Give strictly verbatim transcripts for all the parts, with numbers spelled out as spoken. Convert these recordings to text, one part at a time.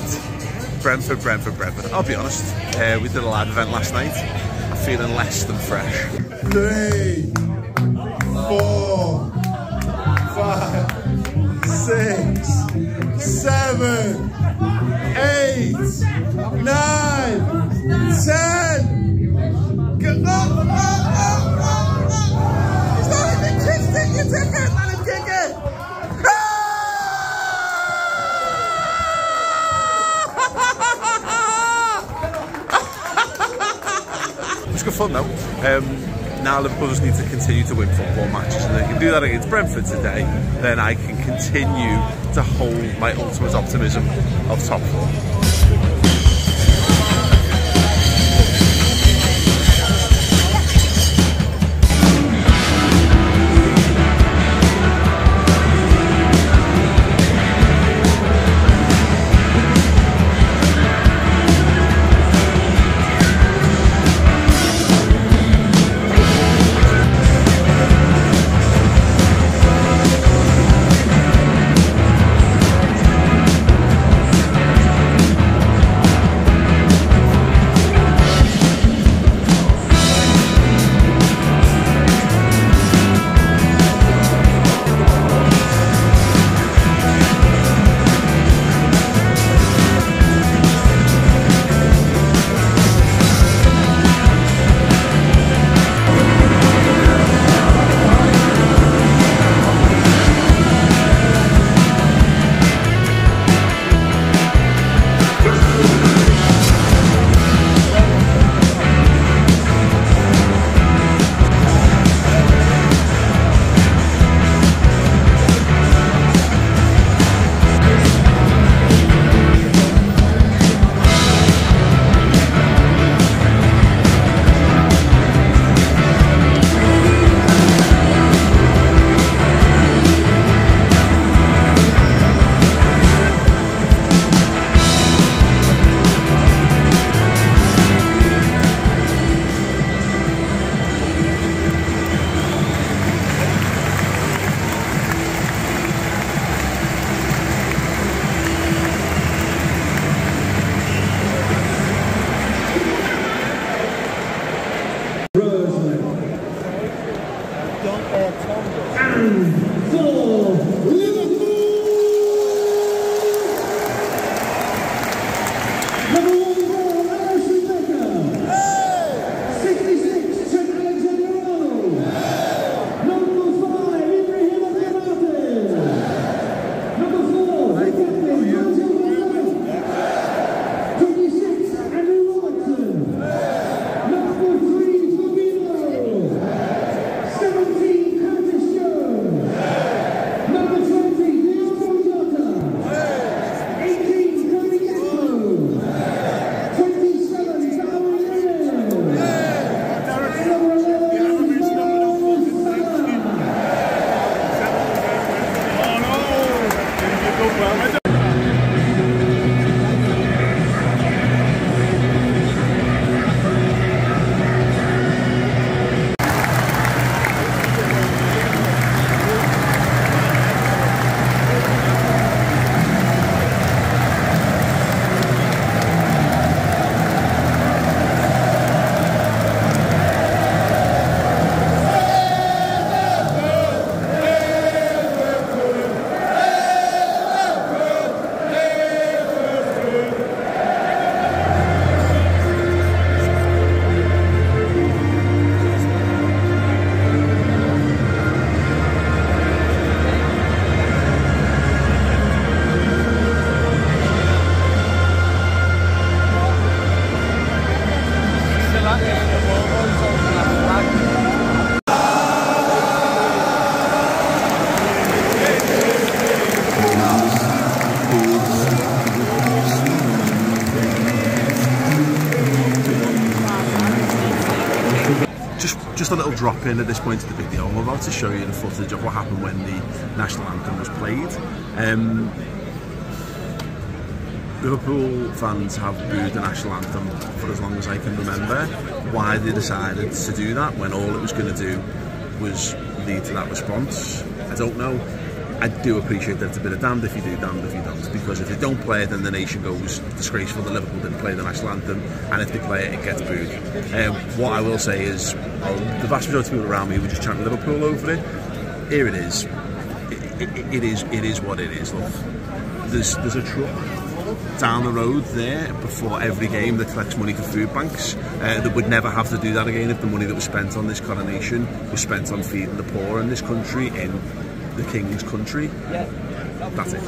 Brentford, Brentford, Brentford, Brentford. I'll be honest, uh, we did a live event last night. I'm feeling less than fresh. Three, four, five, six, seven, eight, nine, ten. Go, go, go. It's good fun though. Um, now Liverpool just need to continue to win football matches, and they can do that against Brentford today, then I can continue to hold my ultimate optimism of top four. And for Liverpool! Just a little drop in at this point of the video. I'm about to show you the footage of what happened when the national anthem was played. Um, Liverpool fans have booed the national anthem for as long as I can remember. Why they decided to do that when all it was going to do was lead to that response, I don't know. I do appreciate that it's a bit of damned if you do, damned if you don't, because if they don't play it, then the nation goes disgraceful that Liverpool didn't play the national anthem, and if they play it, it gets booed. Um, what I will say is, the vast majority of people around me were just chanting Liverpool over it. Here it is. It, it, it is. It is what it is. Look, there's there's a truck down the road there before every game that collects money for food banks uh, that would never have to do that again if the money that was spent on this coronation was spent on feeding the poor in this country, in the King's country. That's it.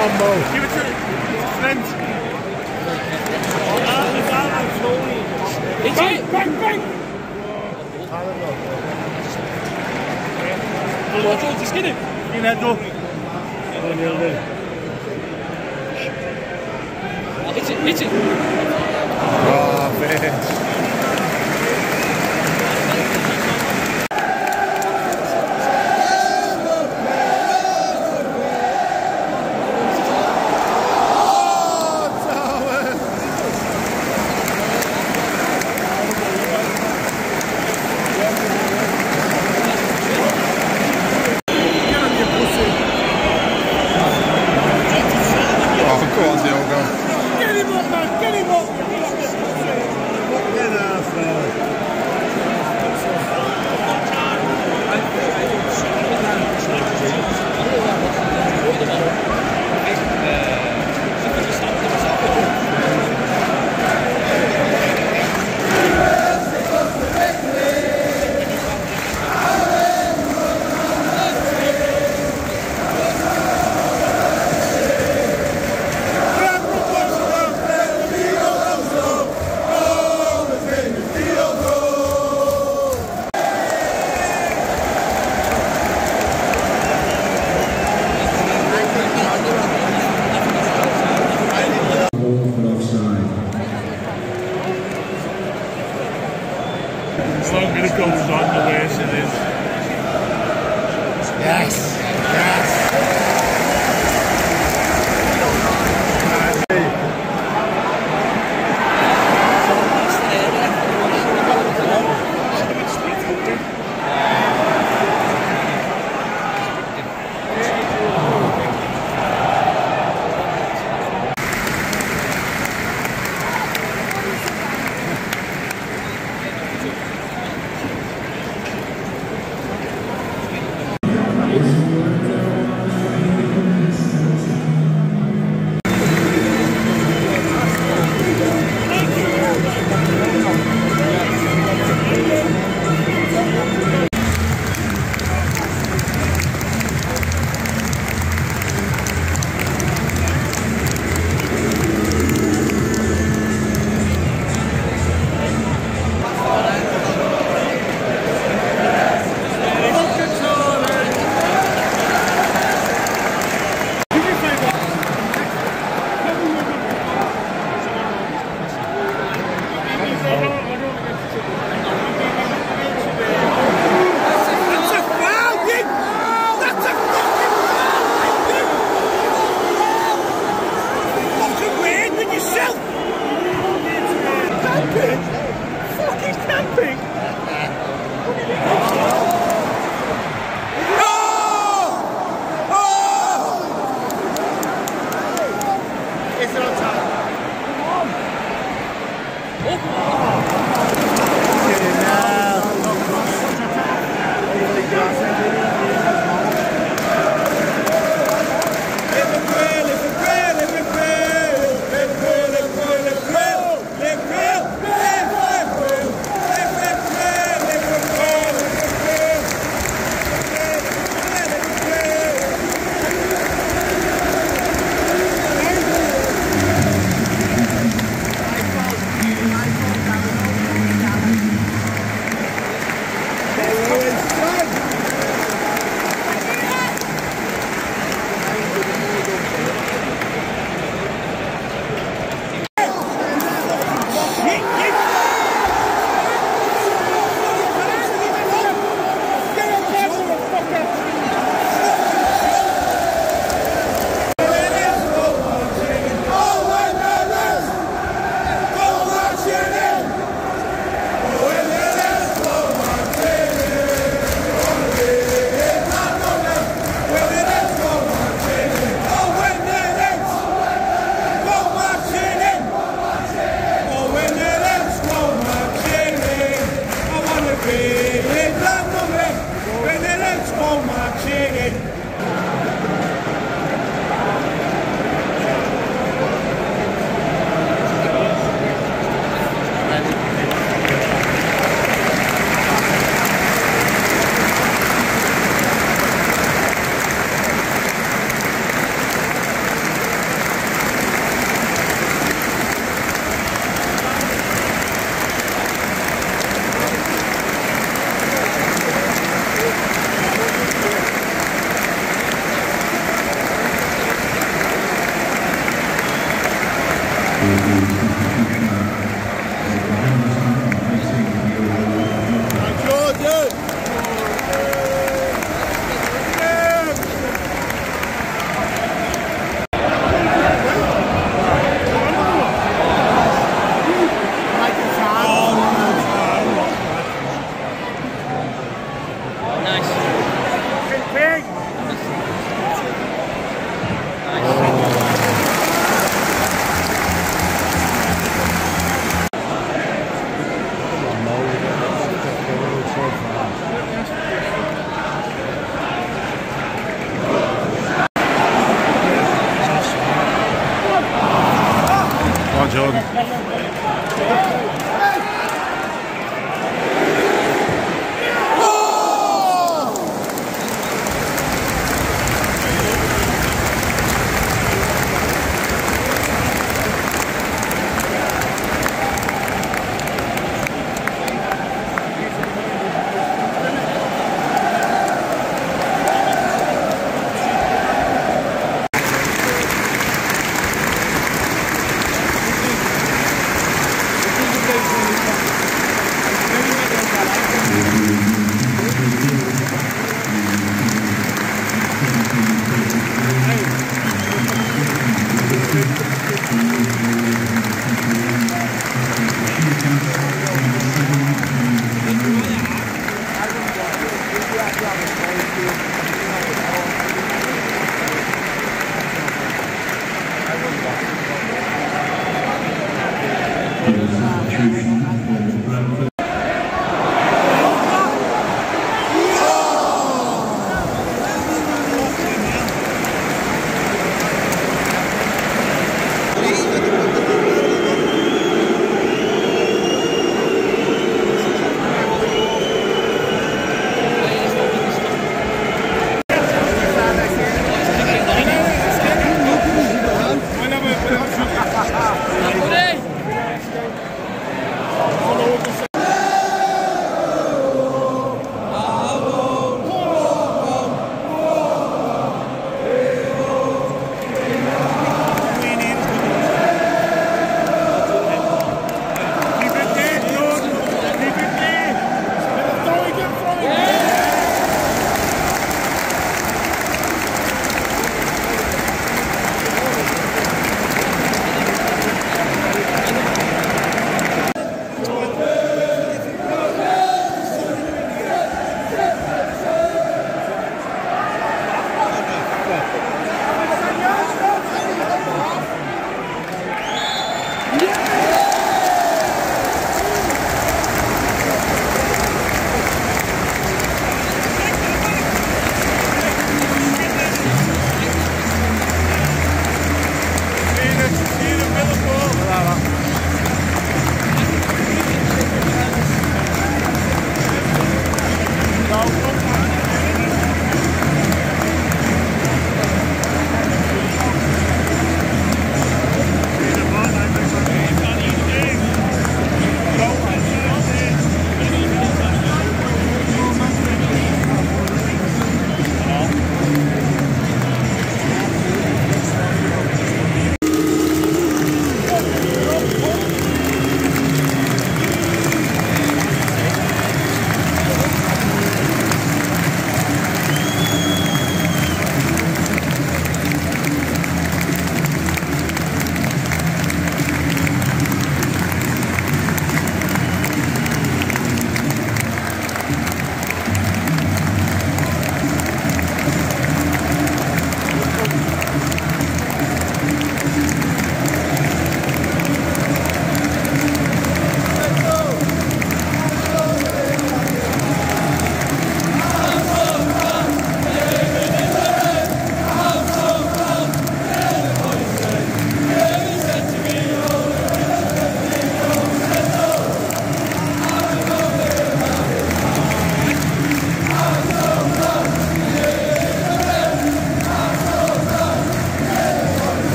one more. Give it to Flint. It's bang, bang, bang! Oh, George, just get him. In that door. It's it, it's it. Oh, man. It's not going to go on the way as it is. Yes!